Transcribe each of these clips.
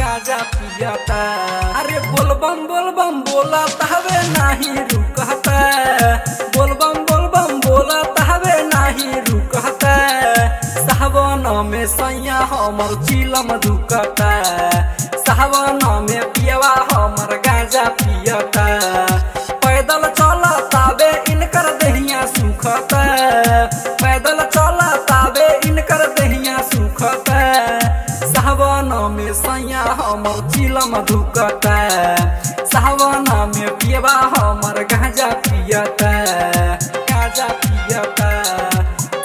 Gaza पियाता अरे बोलबम बोलता हवे नहीं रुकता बोलबम बोलता हवे नहीं रुकता सावन में सैया हमर चिलम रुकता सावन में पियावा हमर गाजा पियाता पैदल चलता बे इनकर दहिया सुखता पैदल चलता बे इनकर दहिया सुखता सावन में सैया हमर चिलम रुकता सावन में पियावा हमर गाजा पियाता गाजा पियाता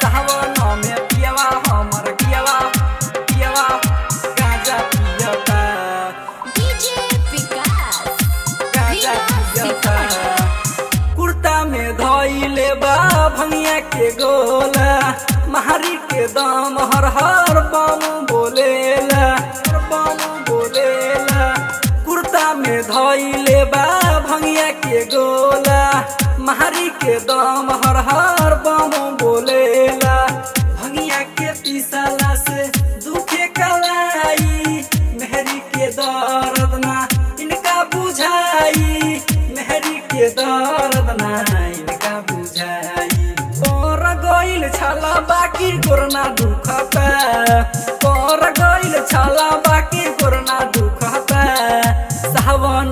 सावन में पियावा हमर पियावा पियावा गाजा पियाता डीजे विकास गाजा पियाता कुर्ता में धोइले बा भंगिया के गोला महारी के दाम हर हर बम बोलेला बम बोलेला कुर्ता में धोइले बा भंगिया के गोला महारी के दाम हर हर बम बोलेला भंगिया के पीसाला से दुखे कलाई मेहरी के दर्द ना इनका बुझाई मेहरी के दर्द ना इनका बुझाई छाला बाकी कोरोना दुखता पर गईल छाला बाकी कोरोना दुखता सावन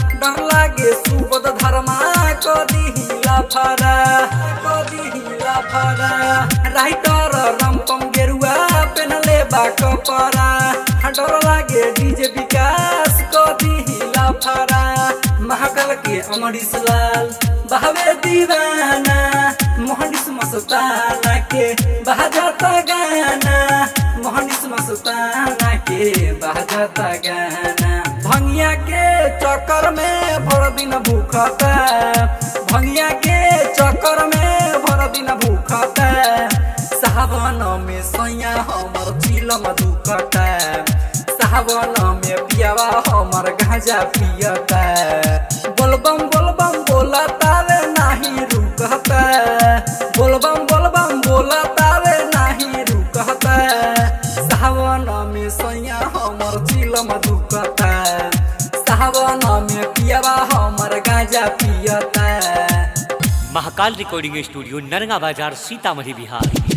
डर लागे सुबोध धर्मा कदी हिला फरा कदी हिला फरा राइटर रंपम गेरुआ पहनले बा कपड़ा डर लागे डीजे विकास कदी हिला फरा महाकाल के अमरीश लाल बहवे दीवाना महानिश मस्ताना के बहजता गाना महानिश मस्ताना के बहजता गाना भंगिया के चक्कर में भर दिन भूखता भंगिया के चक्कर में भर दिन भूखता सावन में सैया हमर चिलम दुखता सावन में पियावा हमर गाजा पियता बोलबम बोलता वे नहीं रुकता बोलबम बोलता वे नहीं रुकता सावन में सैया हमर चिलम दुखता सावन में पियावा हमर गाजा पियता। महाकाल रिकॉर्डिंग स्टूडियो, नरगा बाजार, सीतामढ़ी, बिहार।